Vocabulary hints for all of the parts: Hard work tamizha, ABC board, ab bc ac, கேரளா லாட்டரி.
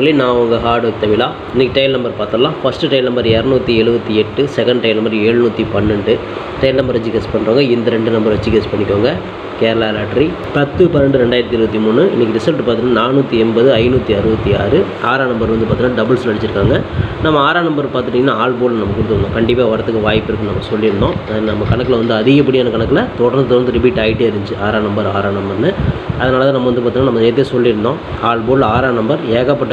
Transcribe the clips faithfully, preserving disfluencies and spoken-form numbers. நண்பர்களே, நான் உங்கள் ஹார்ட் ஒர்க் தமிழா. இன்றைக்கி டைல் நம்பர் பார்த்துடலாம். ஃபஸ்ட்டு டைல் நம்பர் இரநூத்தி எழுபத்தி எட்டு, செகண்ட் டைல் நம்பர் எழுநூற்றி பன்னெண்டு. டைல் நம்பர் வச்சு கெஸ் பண்ணுறவங்க இந்த ரெண்டு நம்பர் வச்சு கெஸ் பண்ணிக்கோங்க. கேரளா லாட்டரி பத்து பன்னெண்டு ரெண்டாயிரத்தி இருபத்தி மூணு இன்றைக்கி ரிசல்ட் பார்த்தீங்கன்னா நானூற்றி எண்பது, ஐநூற்றி அறுபத்தி ஆறு. ஆறாம் நம்பர் வந்து பார்த்தீங்கன்னா டபுள்ஸ் அடிச்சிருக்காங்க. நம்ம ஆறாம் நம்பர் பார்த்துட்டிங்கன்னா ஆல் போல் நம்ம கொடுத்துருந்தோம். கண்டிப்பாக வரதுக்கு வாய்ப்பு இருக்குன்னு நம்ம சொல்லியிருந்தோம். நம்ம கணக்கில் வந்து அதிகப்படியான கணக்கில் தொடர்ந்து தொடர்ந்து ரிப்பீட் ஆகிட்டே இருந்துச்சு ஆறாம் நம்பர் ஆறாம் நம்பர்னு. அதனால தான் நம்ம வந்து பார்த்தீங்கன்னா நம்ம நேற்றே சொல்லியிருந்தோம், ஆல் போல் ஆறாம் நம்பர் ஏகப்பட்ட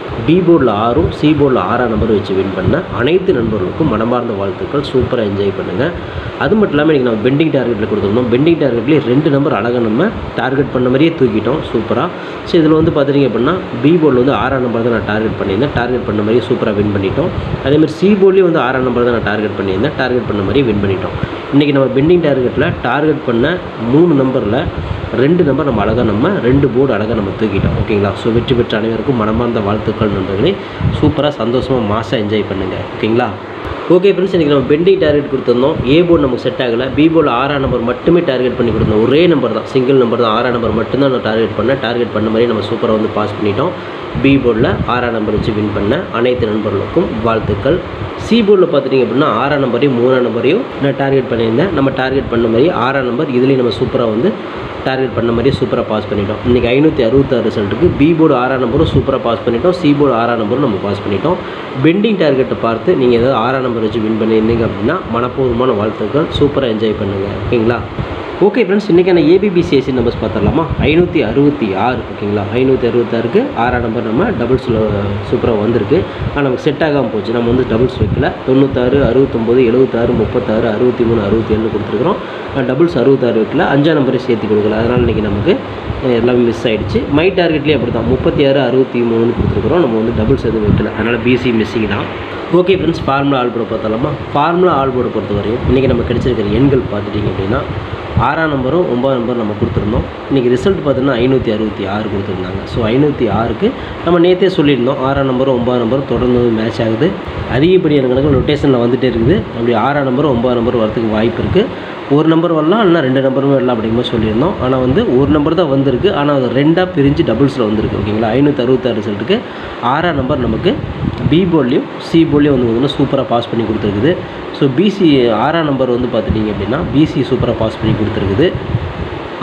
டி போர்டில் ஆறும் சி போர்டில் ஆறாம் நம்பர் வச்சு வின் பண்ண அனைத்து நண்பர்களுக்கும் மனமார்ந்த வாழ்த்துக்கள். சூப்பராக என்ஜாய் பண்ணுங்கள். அது மட்டும் இல்லாமல் இன்றைக்கி நம்ம பெண்டிங் டார்கெட்டில் கொடுத்துருந்தோம். பெண்டிங் டார்கெட்லேயே ரெண்டு நம்பர் அழகாக நம்ம டார்கெட் பண்ண மாதிரியே தூக்கிட்டோம் சூப்பராக. ஸோ இதில் வந்து பார்த்துட்டிங்க அப்படின்னா பி போர்டில் வந்து ஆறாம் நம்பர் தான் நான் டார்கெட் பண்ணியிருந்தேன், டார்கெட் பண்ண மாதிரியே சூப்பராக வின் பண்ணிட்டோம். அதேமாதிரி சி போர்ட்லேயும் வந்து ஆறாம் நம்பர் தான் நான் டார்கெட் பண்ணியிருந்தேன், டார்கெட் பண்ண மாதிரியே வின் பண்ணிட்டோம். இன்றைக்கி நம்ம பெண்டிங் டார்கெட்டில் டார்கெட் பண்ண மூணு நம்பரில் ரெண்டு நம்பர் நம்ம அழகாக நம்ம ரெண்டு போர்டு அழகாக நம்ம தூக்கிட்டோம். ஓகேங்களா? ஸோ வெற்றி பெற்ற அனைவருக்கும் மனமார்ந்த வாழ்த்துக்கள் நண்பர்களே. சூப்பராக சந்தோஷமாக மாசாக என்ஜாய் பண்ணுங்கள். ஓகேங்களா? ஓகே ஃப்ரெண்ட்ஸ், இன்றைக்கி நம்ம பெண்டிங் டார்கெட் கொடுத்துருந்தோம். ஏ போர்டு நமக்கு செட் ஆகலை, பி போர்டில் ஆறாம் நம்பர் மட்டுமே டார்கெட் பண்ணி கொடுத்தோம். ஒரே நம்பர் தான், சிங்கிள் நம்பர் தான், ஆறாம் நம்பர் மட்டும்தான் நான் டார்கெட் பண்ணேன். டார்கெட் பண்ண மாதிரி நம்ம சூப்பராக வந்து பாஸ் பண்ணிட்டோம். பி போர்டில் ஆறாம் நம்பர் வச்சு வின் பண்ண அனைத்து நண்பர்களுக்கும் வாழ்த்துக்கள். சி போர்டில் பார்த்துட்டிங்க அப்படின்னா ஆறாம் நம்பரையும் மூணாம் நம்பரையும் நான் டார்கெட் பண்ணியிருந்தேன். நம்ம டார்கெட் பண்ண மாதிரி ஆறாம் நம்பர் இதுலேயும் நம்ம சூப்பராக வந்து டார்கெட் பண்ண மாதிரியே சூப்பராக பாஸ் பண்ணிட்டோம். இன்றைக்கி ஐநூற்றி அறுபத்தாறு ரிசல்ட்டுக்கு பி போர்டு ஆறாம் நம்பரும் சூப்பராக பாஸ் பண்ணிட்டோம், சி போர்டு ஆறாம் நம்பரும் நம்ம பாஸ் பண்ணிட்டோம். பெண்டிங் டார்கெட்டை பார்த்து நீங்கள் ஏதாவது ஆறாம் நம்பர் வச்சு வின் பண்ணியிருந்தீங்க அப்படின்னா மனப்பூர்வமான வாழ்த்துக்கள். சூப்பராக என்ஜாய் பண்ணுங்கள். ஓகேங்களா? ஓகே ஃப்ரெண்ட்ஸ், இன்றைக்கான ஏபிபிசிஎஸ்சி நம்பர்ஸ் பார்த்துடலாமா? ஐநூற்றி அறுபத்தி ஆறு. ஓகேங்களா? ஐநூற்றி அறுபத்தாறுக்கு ஆறாம் நம்பர் நம்ம டபுள்ஸில் சூப்பராக வந்திருக்கு. ஆனால் நமக்கு செட் ஆகாமல் போச்சு, நம்ம வந்து டபுள்ஸ் வைக்கல. தொண்ணூத்தாறு, அறுபத்தொம்போது, எழுபத்தாறு, முப்பத்தாறு, அறுபத்தி மூணு, அறுபத்தி ஏழு கொடுத்துருக்குறோம். டபுள்ஸ் அறுபத்தாறு வைக்கல, அஞ்சாம் நம்பரை சேர்த்து கொடுக்கல. அதனால் இன்றைக்கி நமக்கு எல்லாமே மிஸ் ஆகிடுச்சு. மை டார்கெட்லேயே அப்படி தான், முப்பத்தி ஆறு, அறுபத்தி மூணுன்னு கொடுத்துருக்குறோம். நம்ம வந்து டபுள்ஸ் எதுவும் வைக்கல, அதனால் பிசி மிஸ்ஸிங் தான். Okay friends, formula all board பார்த்தலாமா? ஃபார்முலா ஆல் போர்டு பொறுத்தவரையும் இன்றைக்கி நம்ம கிடைச்சிருக்கிற எண்கள் பார்த்துட்டிங்க அப்படின்னா ஆறாம் நம்பரும் ஒம்பதாம் நம்பரும் நம்ம கொடுத்துருந்தோம். இன்றைக்கி ரிசல்ட் பார்த்தீங்கன்னா ஐநூற்றி அறுபத்தி ஆறு கொடுத்துருந்தாங்க. ஸோ ஐநூற்றி ஆறுக்கு நம்ம நேற்றே சொல்லியிருந்தோம், ஆறாம் நம்பரும் ஒம்பதாம் நம்பரும் தொடர்ந்து மேட்ச் ஆகுது. அதிகப்படியான கணக்கு ரொட்டேஷனில் வந்துகிட்டே இருக்குது. அப்படி ஆறாம் நம்பரும் ஒம்பதாம் நம்பரும் வரதுக்கு வாய்ப்பு இருக்குது. ஒரு நம்பர் வரலாம், இல்லைனா ரெண்டு நம்பரும் வரலாம் அப்படிங்கும்போது சொல்லியிருந்தோம். ஆனால் வந்து ஒரு நம்பர் தான் வந்திருக்கு, ஆனால் அது ரெண்டாக பிரிஞ்சு டபுள்ஸில் வந்திருக்கு. ஓகேங்களா? ஐநூற்றி அறுபத்தாறு ரிசல்ட்டுக்கு ஆறாம் நம்பர் நமக்கு பி போர்ட்லேயும் சி போர்ட்லேயும் வந்து பார்த்திங்கன்னா சூப்பராக பாஸ் பண்ணி கொடுத்துருக்குது. ஸோ பிசி ஆறாம் நம்பர் வந்து பார்த்துட்டிங்க அப்படின்னா பிசி சூப்பராக பாஸ் பண்ணி கொடுத்துருக்குது.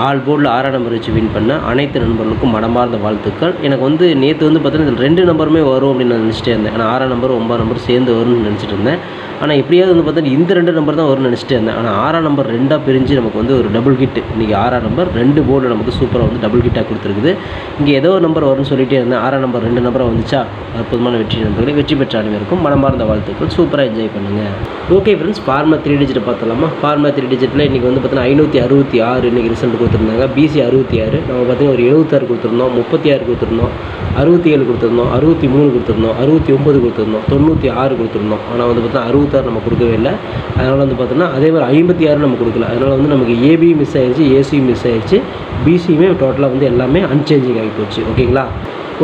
ஆல் போர்டில் ஆறாம் நம்பர் வச்சு வின் பண்ண அனைத்து நண்பர்களுக்கும் மனமார்ந்த வாழ்த்துக்கள். எனக்கு வந்து நேற்று வந்து பார்த்தீங்கன்னா இதில் ரெண்டு நம்பருமே வரும் அப்படின்னு நான் நினச்சிட்டே இருந்தேன். ஆனால் ஆறாம் நம்பர் ஒம்பது நம்பர் சேர்ந்து வரும்னு நினச்சிட்டு இருந்தேன். ஆனால் எப்படியாவது வந்து பார்த்தீங்கன்னா இந்த ரெண்டு நம்பர் தான் வரும்னு நினச்சிட்டே இருந்தேன். ஆனால் ஆறாம் நம்பர் ரெண்டாக பிரிஞ்சு நமக்கு வந்து ஒரு டபுள் கிட். இன்றைக்கி ஆறாம் நம்பர் ரெண்டு போர்டில் நமக்கு சூப்பராக வந்து டபுள் கிட்டாக கொடுத்துருக்குது. இங்கே ஏதோ ஒரு நம்பர் வரும்னு சொல்லிகிட்டே இருந்தேன். ஆறாம் நம்பர் ரெண்டு நம்பராக வந்துச்சா? அற்புதமான வெற்றி நண்பர்களே. வெற்றி பெற்ற அனைவருக்கும் மனமார்ந்த வாழ்த்துக்கள். சூப்பராக என்ஜாய் பண்ணுங்கள். Okay friends, pharma three digit பார்த்துலாமா? ஃபார்மா த்ரீ டிஜிட்டில் இன்றைக்கி வந்து பார்த்தீங்கன்னா ஐநூற்றி அறுபத்தி ஆறு இன்றைக்கி ரிசல்ட் கொடுத்துருந்தாங்க. பிசி அறுபத்தி ஆறு, நம்ம பார்த்தீங்கன்னா ஒரு எழுபத்தாறு கொடுத்துருந்தோம், முப்பத்தி ஆறு கொடுத்துருந்தோம், அறுபத்தி ஏழு கொடுத்துருந்தோம், அறுபத்தி மூணு கொடுத்துருந்தோம், அறுபத்தி ஒம்பது கொடுத்துருந்தோம், தொண்ணூற்றி ஆறு கொடுத்துருந்தோம். ஆனால் வந்து பார்த்தீங்கன்னா அறுபத்தாறு நம்ம கொடுக்கவே இல்லை. அதனால் வந்து பார்த்தோன்னா அதே மாதிரி ஐம்பத்தி ஆறு நம்ம கொடுக்கல. அதனால் வந்து நமக்கு ஏபி மிஸ் ஆகிடுச்சு, ஏசியும் மிஸ் ஆகிடுச்சு, பிசியுமே டோட்டலாக வந்து எல்லாமே அன்சேஞ்சிங் ஆகி போச்சு. ஓகேங்களா?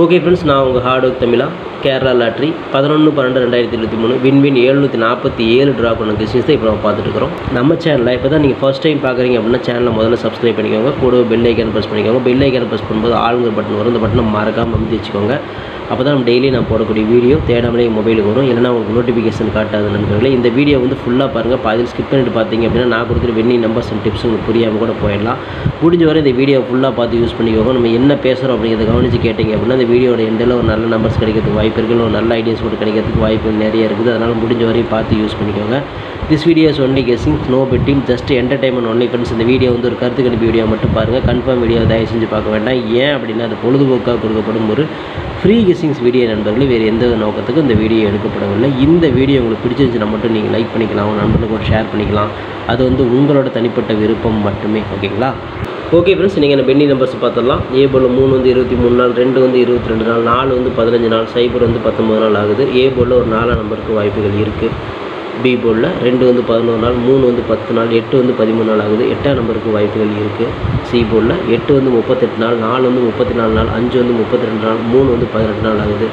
ஓகே ஃப்ரெண்ட்ஸ், நான் உங்கள் ஹார்ட் ஒர்க் தமிழா. கேரளா லாட்டரி பதினொன்று பன்னெண்டு ரெண்டாயிரத்தி இருபத்தி மூணு வின்வின் எழுநூற்றி நாற்பத்தி ஏழு ட்ரா பண்ண கிசிஸ் தான் இப்போ நம்ம பார்த்துட்டு இருக்கிறோம். நம்ம சேனலில் இப்போ தான் நீங்கள் ஃபஸ்ட் டைம் பார்க்குறீங்க அப்படின்னா சேனலை முதல்ல சப்ஸ்கிரைப் பண்ணிக்கோங்க. கூட பெல் ஐக்கான் ப்ரெஸ் பண்ணிக்கோங்க. பெல் ஐக்கான் ப்ரெஸ் பண்ணும்போது ஆளுங்க பட்டன் வரும், அந்த பட்டனை மறக்காமல் அமைத்து வச்சுக்கோங்க. அப்போ தான் நம்ம டெய்லி நான் போடக்கூடிய வீடியோ தேடாமலே மொபைலுக்கு வரும். இல்லைனா உங்களுக்கு நோட்டிஃபிகேஷன் காட்டாத நண்பர்களே, இந்த வீடியோ வந்து ஃபுல்லாக பாருங்கள். பாதியில் ஸ்கிப் பண்ணிட்டு பார்த்தீங்க அப்படின்னா நான் கொடுத்துட்டு வின்னிங் நம்பர்ஸ் அண்ட் டிப்ஸ் உங்களுக்கு புரியாமல் கூட போயிடலாம். முடிஞ்ச வரை இந்த வீடியோ ஃபுல்லாக பார்த்து யூஸ் பண்ணிக்கோங்க. நம்ம என்ன பேசுகிறோம் அப்படிங்கிறத கவனித்து கேட்டிங்க அப்படின்னா இந்த வீடியோட எண்டில் ஒரு நல்ல நம்பர்ஸ் கிடைக்கிறதுக்கு வாய்ப்பு இருக்குது, ஒரு நல்ல ஐடியாஸ் கூட கிடைக்கிறதுக்கு வாய்ப்பு நிறைய இருக்குது. அதனால் முடிஞ்ச வரையும் பார்த்து யூஸ் பண்ணிக்கோங்க. This video is only guessing, no betting, just entertainment only friends. இந்த வீடியோ வந்து ஒரு கருத்து கணிப்பு வீடியோ மட்டும் பாருங்கள். கன்ஃபார்ம் வீடியோ தயவு செஞ்சு பார்க்க வேண்டாம். ஏன் அப்படின்னா அது பொழுதுபோக்காக கொடுக்கப்படும் ஒரு ஃப்ரீ கெஸிங்ஸ் வீடியோ நண்பர்களே. வேறு எந்த நோக்கத்துக்கும் இந்த வீடியோ எடுக்கப்படவில்லை. இந்த வீடியோ உங்களுக்கு பிடிச்சிருந்துச்சுன்னா மட்டும் நீங்கள் லைக் பண்ணிக்கலாம், உங்கள் நண்பர்களுக்கு ஒரு ஷேர் பண்ணிக்கலாம். அது வந்து உங்களோட தனிப்பட்ட விருப்பம் மட்டுமே. ஓகேங்களா? ஓகே ஃப்ரெண்ட்ஸ், நீங்கள் என்ன பெண்டிங் நம்பர்ஸ் பார்த்துடலாம். ஏ போல் மூணு வந்து இருபத்தி மூணு நாள், ரெண்டு வந்து இருபத்தி ரெண்டு நாள், நாலு வந்து பதினஞ்சு நாள், சைபர் வந்து பத்தொம்பது நாள் ஆகுது. ஏ போல் ஒரு நாலாம் நம்பருக்கு வாய்ப்புகள் இருக்குது. பி போர்டில் ரெண்டு வந்து பதினோரு நாள், மூணு வந்து பத்து நாள், எட்டு வந்து பதிமூணு நாள் ஆகுது. எட்டாம் நம்பருக்கு வாய்ப்புகள் இருக்குது. சி போர்டில் எட்டு வந்து முப்பத்தெட்டு நாள், நாலு வந்து முப்பத்தி நாலு நாள், அஞ்சு வந்து முப்பத்தி ரெண்டு நாள், மூணு வந்து பதினெட்டு நாள் ஆகுது.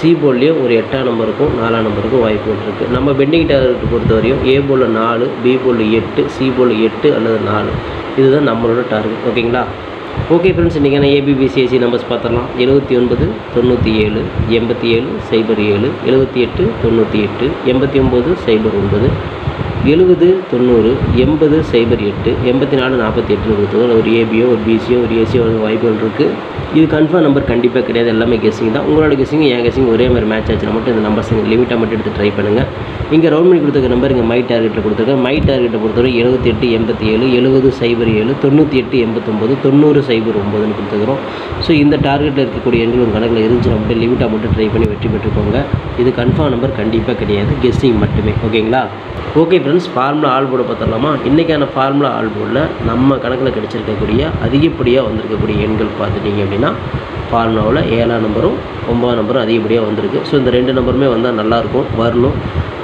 சி போர்ட்லேயும் ஒரு எட்டாம் நம்பருக்கும் நாலாம் நம்பருக்கும் வாய்ப்புகள் இருக்குது. நம்ம பெண்டிங் டார்கெட் பொறுத்த வரையும் ஏ போர்டில் நாலு, பி போர்டில் எட்டு, சி போர்டில் எட்டு அல்லது நாலு, இதுதான் நம்மளோட டார்கெட். ஓகேங்களா? ஓகே ஃப்ரெண்ட்ஸ், இன்றைக்கான ஏபிபிசிஐசி நம்பர்ஸ் பார்த்துடலாம். எழுபத்தி ஒன்பது தொண்ணூற்றி ஏழு, எண்பத்தி ஏழு சைபர் ஏழு, எழுபத்தி எட்டு தொண்ணூற்றி எட்டு, எண்பத்தி ஒம்பது சைபர் ஒன்பது, எழுபது தொண்ணூறு, எண்பது சைபர் எட்டு, எண்பத்தி நாலு நாற்பத்தி எட்டுன்னு கொடுத்துருவோம். ஒரு ஏபியோ ஒரு பிசியோ ஒரு ஏசியோ வாய்ப்புகள் இருக்குது. இது கன்ஃபார்ம் நம்பர் கண்டிப்பாக கிடையாது, எல்லாமே கெஸிங் தான். உங்களோட கெஸிங் என் கெஸிங் ஒரே மாதிரி மேட்ச் ஆச்சுன்னா மட்டும் இந்த நம்பர்ஸ் நீங்கள் லிமிட்டாக மட்டும் எடுத்து ட்ரை பண்ணுங்கள். இங்கே ரவுண்ட் பண்ணி கொடுத்துருக்க நம்பர் இங்கே மை டார்கெட்டில் கொடுத்துருக்கேன். மை டார்கெட்டை பொறுத்தவரை எழுபத்தி எட்டு எண்பத்தி ஏழு, எழுபது சைபர் ஏழு, தொண்ணூற்றி எட்டு எண்பத்தொம்பது, தொண்ணூறு சைபர் ஒம்பதுன்னு கொடுத்துக்கிறோம். ஸோ இந்த டார்கெட்டில் இருக்கக்கூடிய எண்கள் உங்கள் கணக்கில் இருந்துச்சு அப்படியே லிமிட்டாக மட்டும் ட்ரை பண்ணி வெற்றி பெற்றுக்கோங்க. இது கன்ஃபார்ம் நம்பர் கண்டிப்பாக கிடையாது, கெஸிங் மட்டுமே. ஓகேங்களா? Okay friends, formula all board பார்த்துடலாமா? இன்றைக்கான ஃபார்முலா ஆல் போர்டில் நம்ம கணக்கில் கிடச்சிருக்கக்கூடிய அதிகப்படியாக வந்திருக்கக்கூடிய எண்கள் பார்த்துட்டிங்க அப்படின்னா ஃபார்முலாவில் ஏழாம் நம்பரும் ஒம்பதாம் நம்பரும் அதிகப்படியாக வந்திருக்கு. ஸோ இந்த ரெண்டு நம்பருமே வந்தால் நல்லாயிருக்கும், வரணும்.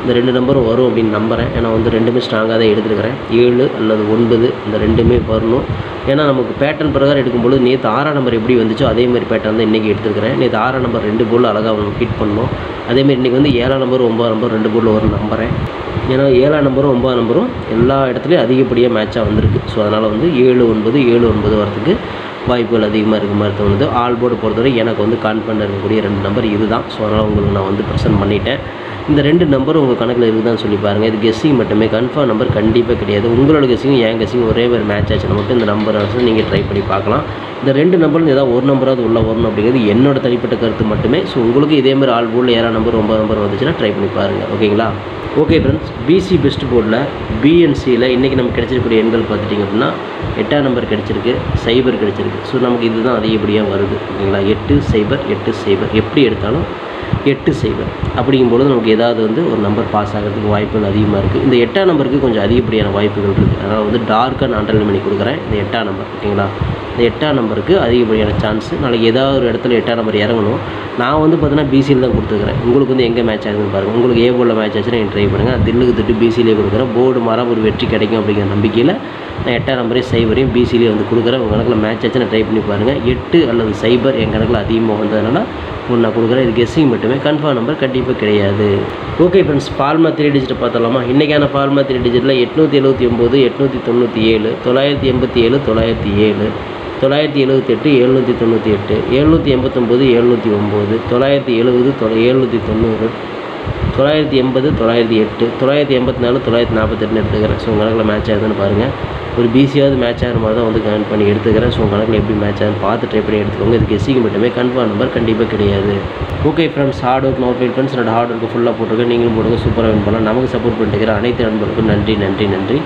இந்த ரெண்டு நம்பரும் வரும் அப்படின்னு நம்புகிறேன். ஏன்னா வந்து ரெண்டுமே ஸ்ட்ராங்காக தான் எடுத்துருக்கிறேன். ஏழு அல்லது ஒன்பது இந்த ரெண்டுமே வரணும். ஏன்னா நமக்கு பேட்டர்ன் பிரகாரம் எடுக்கும்போது நேற்று ஆறாம் நம்பர் எப்படி வந்துச்சோ அதே மாதிரி பேட்டர்ன் தான் இன்றைக்கி எடுத்துருக்கிறேன். நேற்று ஆறாம் நம்பர் ரெண்டு போல் அழகாக ஹிட் பண்ணணும். அதேமாதிரி இன்றைக்கி வந்து ஏழாம் நம்பர் ஒம்பதாம் நம்பர் ரெண்டு போல் வரும் நம்புகிறேன். ஏன்னா ஏழாம் நம்பரும் ஒம்பதாம் நம்பரும் எல்லா இடத்துலையும் அதிகப்படியாக மேட்சாக வந்திருக்கு. ஸோ அதனால் வந்து ஏழு ஒன்பது ஏழு ஒன்பது வரத்துக்கு வாய்ப்புகள் அதிகமாக இருக்க மாதிரி தோணுது. ஆல் போர்டு பொறுத்தவரை எனக்கு வந்து கான்ஃபிடென்ட் இருக்கக்கூடிய ரெண்டு நம்பர் இது தான். ஸோ அதனால் உங்களுக்கு நான் வந்து ப்ரெசென்ட் பண்ணிட்டேன். இந்த ரெண்டு நம்பரும் உங்கள் கணக்கில் இருக்குதான்னு சொல்லி பாருங்கள். இது கெஸ்ஸிங் மட்டுமே, கன்ஃபார்ம் நம்பர் கண்டிப்பாக கிடையாது. உங்களோட கெஸ்ஸிங் என் கெஸ்ஸிங் ஒரே ஒரு மேட்ச் ஆச்சுன்னா மட்டும் இந்த நம்பர் நீங்கள் ட்ரை பண்ணி பார்க்கலாம். இந்த ரெண்டு நம்பர்லேருந்து ஏதாவது ஒரு நம்பராவது உள்ளே வரணும் அப்படிங்கிறது என்னோட தனிப்பட்ட கருத்து மட்டுமே. ஸோ உங்களுக்கு இதேமாதிரி ஆல் போர்டில் ஏழாம் நம்பர் ஒம்பது நம்பர் வந்துச்சுன்னா ட்ரை பண்ணி பாருங்கள். ஓகேங்களா? ஓகே ஃப்ரெண்ட்ஸ், பிசி பெஸ்ட் போர்டில் பிஎன்சியில் இன்றைக்கி நமக்கு கிடச்சிருக்கிற எண்கள் பார்த்துட்டிங்க அப்படின்னா எட்டாம் நம்பர் கிடச்சிருக்கு, சைபர் கிடச்சிருக்கு. ஸோ நமக்கு இது தான் அதிகப்படியாக வருது. ஓகேங்களா? எட்டு சைபர் எட்டு சைபர் எப்படி எடுத்தாலும் எட்டு சைபர் அப்படிங்கும்பொழுது நமக்கு ஏதாவது வந்து ஒரு நம்பர் பாஸ் ஆகிறதுக்கு வாய்ப்புகள் அதிகமாக இருக்குது. இந்த எட்டாம் நம்பருக்கு கொஞ்சம் அதிகப்படியான வாய்ப்புகள் இருக்குது. அதனால் வந்து டார்க்காக அண்டர்லைன் பண்ணி கொடுக்குறேன் இந்த எட்டாம் நம்பர். ஓகேங்களா? இந்த எட்டாம் நம்பருக்கு அதிகப்படியான சான்ஸு. நாளைக்கு ஏதாவது ஒரு இடத்துல எட்டாம் நம்பர் இறங்கணும். நான் வந்து பார்த்தீங்கன்னா பிசியில் தான் கொடுத்துருக்குறேன். உங்களுக்கு வந்து எங்கே மேட்ச் ஆகுதுன்னு பாருங்கள். உங்களுக்கு ஏ போர்டில் மேட்ச் ஆச்சுன்னா நீங்கள் ட்ரை பண்ணுங்கள். தில்லுக்கு திட்டு பிசியிலே கொடுக்குறேன். போர்டு மாறாக ஒரு வெற்றி கிடைக்கும் அப்படிங்கிற நம்பிக்கையில் நான் எட்டாம் நம்பரையும் சைபரையும் பிசியிலே வந்து கொடுக்குறேன். உங்கள் கணக்கில் மேட்ச் ஆச்சுன்னா ட்ரை பண்ணி பாருங்கள். எட்டு அல்லது சைபர் என் கணக்கில் அதிகமாக வந்ததுனால ஒன்று நான் கொடுக்குறேன். இது கெஸ்ஸிங் மட்டுமே, கன்ஃபார்ம் நம்பர் கண்டிப்பாக கிடையாது. Okay friends, pharma three digit பார்த்துடலாமா? இன்றைக்கான ஃபார்மா த்ரீ டிஜிட்டில் எட்நூற்றி எழுபத்தி ஒம்பது, எட்நூற்றி தொண்ணூற்றி ஏழு, தொள்ளாயிரத்தி எண்பத்தி ஏழு, தொள்ளாயிரத்தி ஏழு, தொள்ளாயிரத்தி எழுபத்தெட்டு, எழுநூற்றி தொண்ணூற்றி எட்டு, எழுநூற்றி எண்பத்தொம்போது, எழுநூற்றி ஒம்பது, தொள்ளாயிரத்தி எழுபது, தொலை எழுநூற்றி தொண்ணூறு, தொள்ளாயிரத்தி எண்பது, தொள்ளாயிரத்தி எட்டு, தொள்ளாயிரத்தி எண்பத்தி நாலு, தொள்ளாயிரத்தி நாற்பத்தெட்டுன்னு எடுத்துக்கிறேன். ஸோ உங்கள் கணக்கில் மேட்ச் ஆகுதுன்னு பாருங்கள். ஒரு பிசியாவது மேட்ச் ஆகிற மாதிரி தான் வந்து கனெக்ட் பண்ணி எடுத்துக்கிறேன். ஸோ உங்கள் கணக்கில் எப்படி மேட்ச் ஆகுதுன்னு பார்த்து ட்ரை பண்ணி எடுத்துக்கோங்க. இதுக்கு கெஸ்ஸிங் மட்டுமே, கன்ஃபார்ம் நம்பர் கண்டிப்பாக கிடையாது. Okay friends, hard work note friends என்னோட ஹார்ட் ஒர்க்கு ஃபுல்லாக போட்டிருக்கேன். நீங்களும் போடுங்க, சூப்பராக வின் பண்ணலாம். நமக்கு சப்போர்ட் பண்ணிட்டுக்கிற அனைத்து நண்பர்களுக்கும் நன்றி நன்றி நன்றி.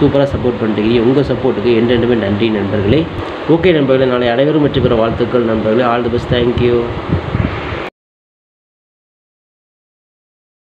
சூப்பராக சப்போர்ட் பண்ணிட்டு உங்கள் சப்போர்ட்டுக்கு என்றென்றுமே நன்றி நண்பர்களே. ஓகே நண்பர்களே, நாளை அனைவரும் வெற்றி பெற வாழ்த்துக்கள் நண்பர்களே. All the best. தேங்க்யூ.